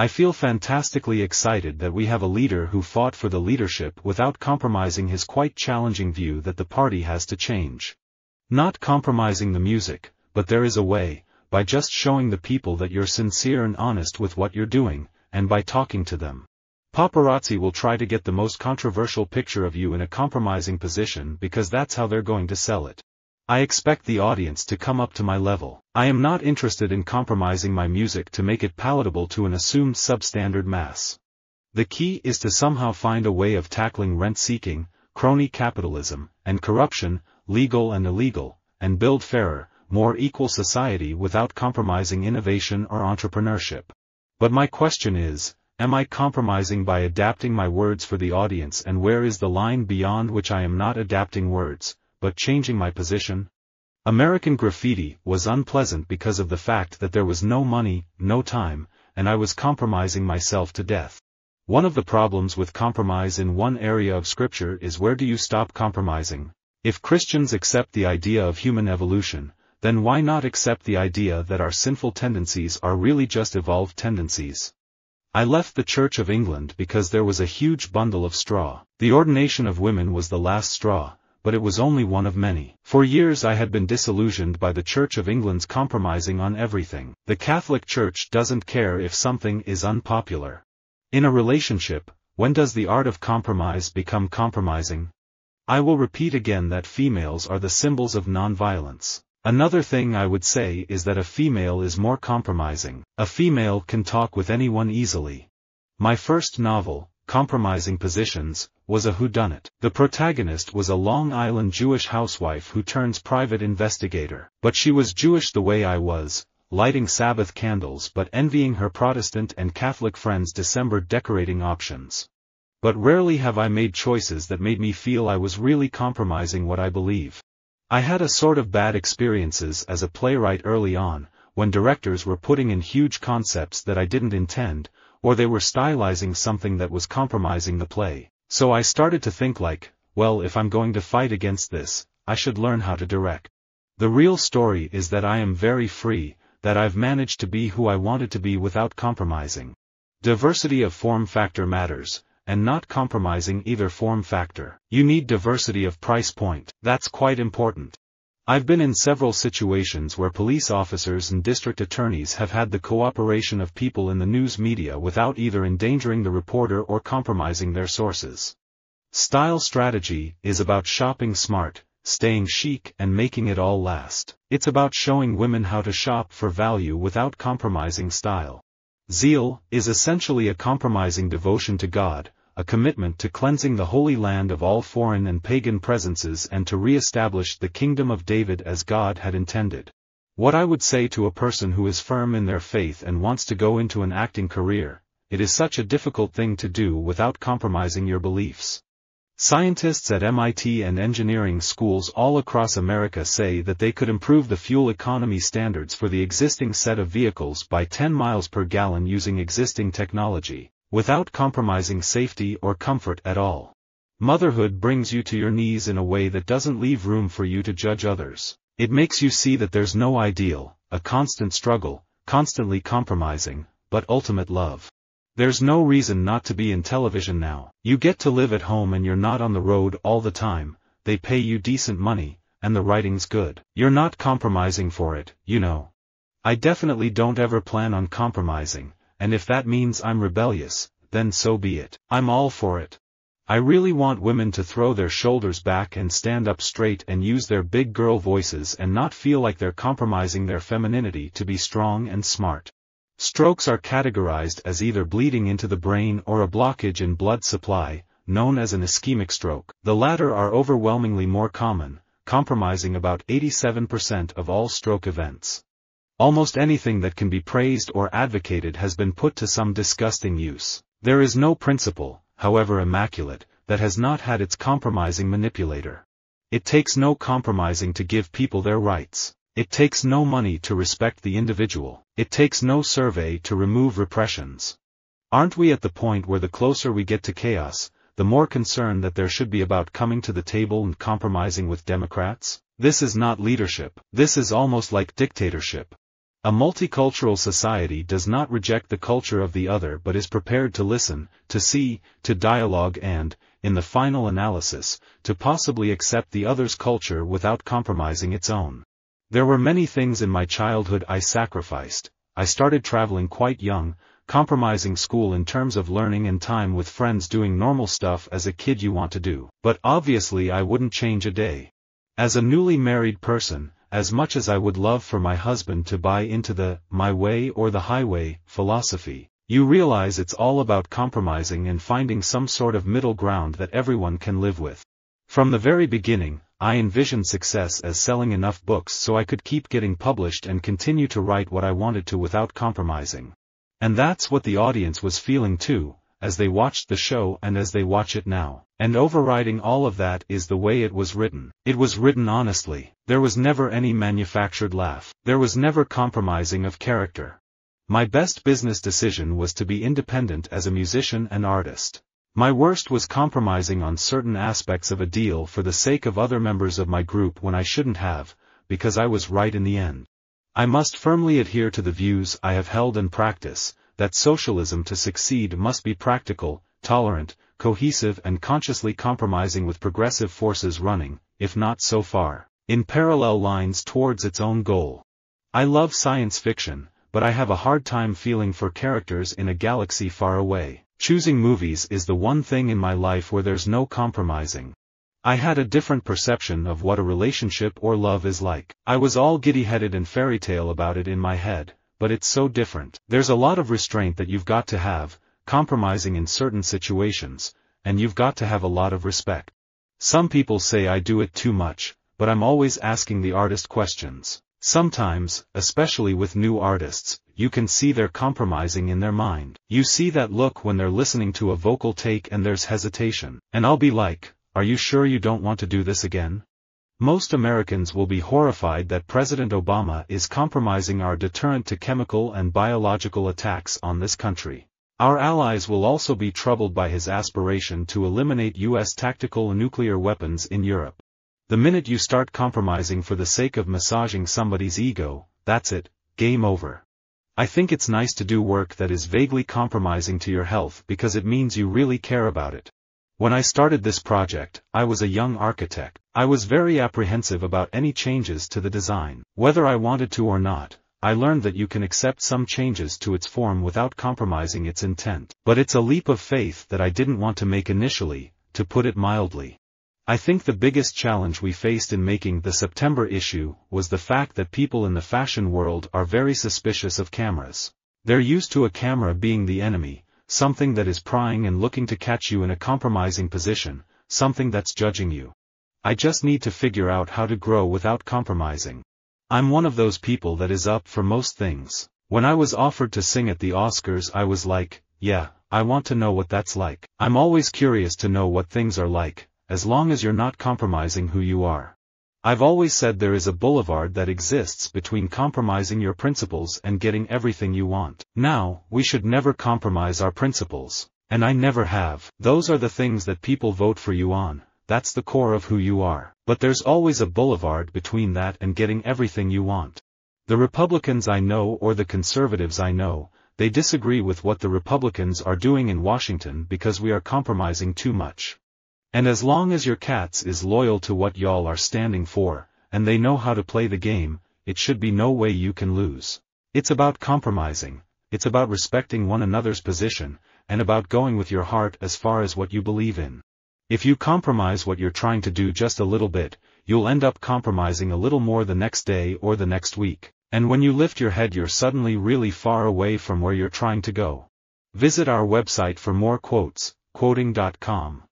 I feel fantastically excited that we have a leader who fought for the leadership without compromising his quite challenging view that the party has to change. Not compromising the music, but there is a way, by just showing the people that you're sincere and honest with what you're doing, and by talking to them. Paparazzi will try to get the most controversial picture of you in a compromising position because that's how they're going to sell it. I expect the audience to come up to my level. I am not interested in compromising my music to make it palatable to an assumed substandard mass. The key is to somehow find a way of tackling rent-seeking, crony capitalism, and corruption, legal and illegal, and build fairer, more equal society without compromising innovation or entrepreneurship. But my question is, am I compromising by adapting my words for the audience, and where is the line beyond which I am not adapting words, but changing my position? American Graffiti was unpleasant because of the fact that there was no money, no time, and I was compromising myself to death. One of the problems with compromise in one area of scripture is, where do you stop compromising? If Christians accept the idea of human evolution, then why not accept the idea that our sinful tendencies are really just evolved tendencies? I left the Church of England because there was a huge bundle of straw. The ordination of women was the last straw, but it was only one of many. For years I had been disillusioned by the Church of England's compromising on everything. The Catholic Church doesn't care if something is unpopular. In a relationship, when does the art of compromise become compromising? I will repeat again that females are the symbols of nonviolence. Another thing I would say is that a female is more compromising. A female can talk with anyone easily. My first novel, Compromising Positions, was a whodunit. The protagonist was a Long Island Jewish housewife who turns private investigator. But she was Jewish the way I was, lighting Sabbath candles but envying her Protestant and Catholic friends' December decorating options. But rarely have I made choices that made me feel I was really compromising what I believe. I had a sort of bad experiences as a playwright early on, when directors were putting in huge concepts that I didn't intend, or they were stylizing something that was compromising the play. So I started to think like, well, if I'm going to fight against this, I should learn how to direct. The real story is that I am very free, that I've managed to be who I wanted to be without compromising. Diversity of form factor matters, and not compromising either form factor. You need diversity of price point. That's quite important. I've been in several situations where police officers and district attorneys have had the cooperation of people in the news media without either endangering the reporter or compromising their sources. Style strategy is about shopping smart, staying chic, and making it all last. It's about showing women how to shop for value without compromising style. Zeal is essentially a compromising devotion to God, a commitment to cleansing the Holy Land of all foreign and pagan presences and to re-establish the kingdom of David as God had intended. What I would say to a person who is firm in their faith and wants to go into an acting career, it is such a difficult thing to do without compromising your beliefs. Scientists at MIT and engineering schools all across America say that they could improve the fuel economy standards for the existing set of vehicles by 10 miles per gallon using existing technology, without compromising safety or comfort at all. Motherhood brings you to your knees in a way that doesn't leave room for you to judge others. It makes you see that there's no ideal, a constant struggle, constantly compromising, but ultimate love. There's no reason not to be in television now. You get to live at home and you're not on the road all the time, they pay you decent money, and the writing's good. You're not compromising for it, you know. I definitely don't ever plan on compromising. And if that means I'm rebellious, then so be it. I'm all for it. I really want women to throw their shoulders back and stand up straight and use their big girl voices and not feel like they're compromising their femininity to be strong and smart. Strokes are categorized as either bleeding into the brain or a blockage in blood supply, known as an ischemic stroke. The latter are overwhelmingly more common, compromising about 87% of all stroke events. Almost anything that can be praised or advocated has been put to some disgusting use. There is no principle, however immaculate, that has not had its compromising manipulator. It takes no compromising to give people their rights. It takes no money to respect the individual. It takes no survey to remove repressions. Aren't we at the point where the closer we get to chaos, the more concern that there should be about coming to the table and compromising with Democrats? This is not leadership. This is almost like dictatorship. A multicultural society does not reject the culture of the other but is prepared to listen, to see, to dialogue and, in the final analysis, to possibly accept the other's culture without compromising its own. There were many things in my childhood I sacrificed. I started traveling quite young, compromising school in terms of learning and time with friends, doing normal stuff as a kid you want to do. But obviously I wouldn't change a day. As a newly married person, as much as I would love for my husband to buy into the my way or the highway philosophy, you realize it's all about compromising and finding some sort of middle ground that everyone can live with. From the very beginning, I envisioned success as selling enough books so I could keep getting published and continue to write what I wanted to without compromising. And that's what the audience was feeling too, as they watched the show and as they watch it now. And overriding all of that is the way it was written. It was written honestly. There was never any manufactured laugh. There was never compromising of character. My best business decision was to be independent as a musician and artist. My worst was compromising on certain aspects of a deal for the sake of other members of my group when I shouldn't have, because I was right in the end. I must firmly adhere to the views I have held and practice, that socialism to succeed must be practical, tolerant, cohesive and consciously compromising with progressive forces running, if not so far, in parallel lines towards its own goal. I love science fiction, but I have a hard time feeling for characters in a galaxy far away. Choosing movies is the one thing in my life where there's no compromising. I had a different perception of what a relationship or love is like. I was all giddy-headed and fairy-tale about it in my head, but it's so different. There's a lot of restraint that you've got to have, compromising in certain situations, and you've got to have a lot of respect. Some people say I do it too much, but I'm always asking the artist questions. Sometimes, especially with new artists, you can see they're compromising in their mind. You see that look when they're listening to a vocal take and there's hesitation. And I'll be like, "Are you sure you don't want to do this again?" Most Americans will be horrified that President Obama is compromising our deterrent to chemical and biological attacks on this country. Our allies will also be troubled by his aspiration to eliminate U.S. tactical nuclear weapons in Europe. The minute you start compromising for the sake of massaging somebody's ego, that's it, game over. I think it's nice to do work that is vaguely compromising to your health because it means you really care about it. When I started this project, I was a young architect. I was very apprehensive about any changes to the design, whether I wanted to or not. I learned that you can accept some changes to its form without compromising its intent. But it's a leap of faith that I didn't want to make initially, to put it mildly. I think the biggest challenge we faced in making the September issue was the fact that people in the fashion world are very suspicious of cameras. They're used to a camera being the enemy, something that is prying and looking to catch you in a compromising position, something that's judging you. I just need to figure out how to grow without compromising. I'm one of those people that is up for most things. When I was offered to sing at the Oscars, I was like, yeah, I want to know what that's like. I'm always curious to know what things are like, as long as you're not compromising who you are. I've always said there is a boulevard that exists between compromising your principles and getting everything you want. Now, we should never compromise our principles. And I never have. Those are the things that people vote for you on. That's the core of who you are. But there's always a boulevard between that and getting everything you want. The Republicans I know or the conservatives I know, they disagree with what the Republicans are doing in Washington because we are compromising too much. And as long as your cats is loyal to what y'all are standing for, and they know how to play the game, it should be no way you can lose. It's about compromising, it's about respecting one another's position, and about going with your heart as far as what you believe in. If you compromise what you're trying to do just a little bit, you'll end up compromising a little more the next day or the next week, and when you lift your head you're suddenly really far away from where you're trying to go. Visit our website for more quotes, quoting.com.